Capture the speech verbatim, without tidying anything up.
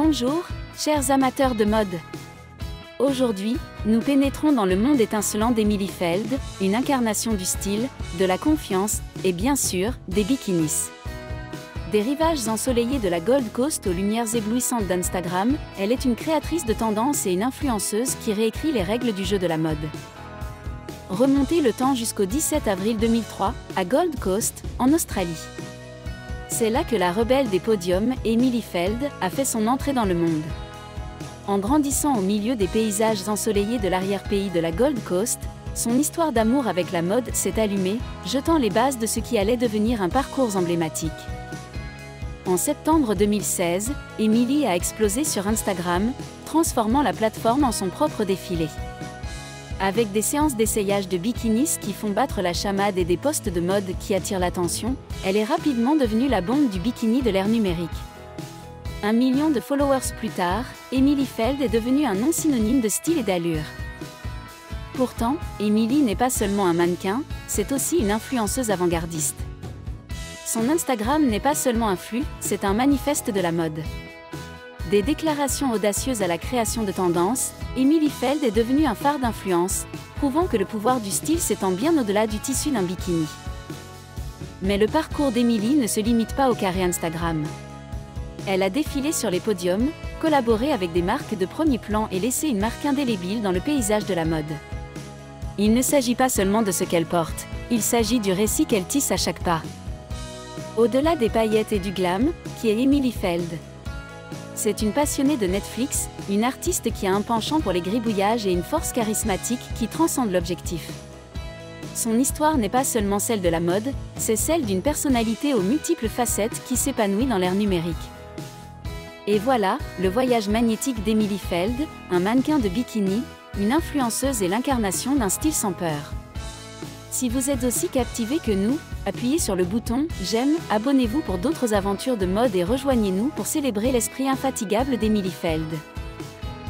Bonjour, chers amateurs de mode. Aujourd'hui, nous pénétrons dans le monde étincelant d'Emily Feld, une incarnation du style, de la confiance, et bien sûr, des bikinis. Des rivages ensoleillés de la Gold Coast aux lumières éblouissantes d'Instagram, elle est une créatrice de tendance et une influenceuse qui réécrit les règles du jeu de la mode. Remontez le temps jusqu'au dix-sept avril deux mille trois, à Gold Coast, en Australie. C'est là que la rebelle des podiums, Emily Feld, a fait son entrée dans le monde. En grandissant au milieu des paysages ensoleillés de l'arrière-pays de la Gold Coast, son histoire d'amour avec la mode s'est allumée, jetant les bases de ce qui allait devenir un parcours emblématique. En septembre deux mille seize, Emily a explosé sur Instagram, transformant la plateforme en son propre défilé. Avec des séances d'essayage de bikinis qui font battre la chamade et des posts de mode qui attirent l'attention, elle est rapidement devenue la bombe du bikini de l'ère numérique. Un million de followers plus tard, Emily Feld est devenue un nom synonyme de style et d'allure. Pourtant, Emily n'est pas seulement un mannequin, c'est aussi une influenceuse avant-gardiste. Son Instagram n'est pas seulement un flux, c'est un manifeste de la mode. Des déclarations audacieuses à la création de tendances, Emily Feld est devenue un phare d'influence, prouvant que le pouvoir du style s'étend bien au-delà du tissu d'un bikini. Mais le parcours d'Emily ne se limite pas au carré Instagram. Elle a défilé sur les podiums, collaboré avec des marques de premier plan et laissé une marque indélébile dans le paysage de la mode. Il ne s'agit pas seulement de ce qu'elle porte, il s'agit du récit qu'elle tisse à chaque pas. Au-delà des paillettes et du glam, qui est Emily Feld. C'est une passionnée de Netflix, une artiste qui a un penchant pour les gribouillages et une force charismatique qui transcende l'objectif. Son histoire n'est pas seulement celle de la mode, c'est celle d'une personnalité aux multiples facettes qui s'épanouit dans l'ère numérique. Et voilà, le voyage magnétique d'Emily Feld, un mannequin de bikini, une influenceuse et l'incarnation d'un style sans peur. Si vous êtes aussi captivé que nous, appuyez sur le bouton « J'aime », abonnez-vous pour d'autres aventures de mode et rejoignez-nous pour célébrer l'esprit infatigable d'Emily Feld.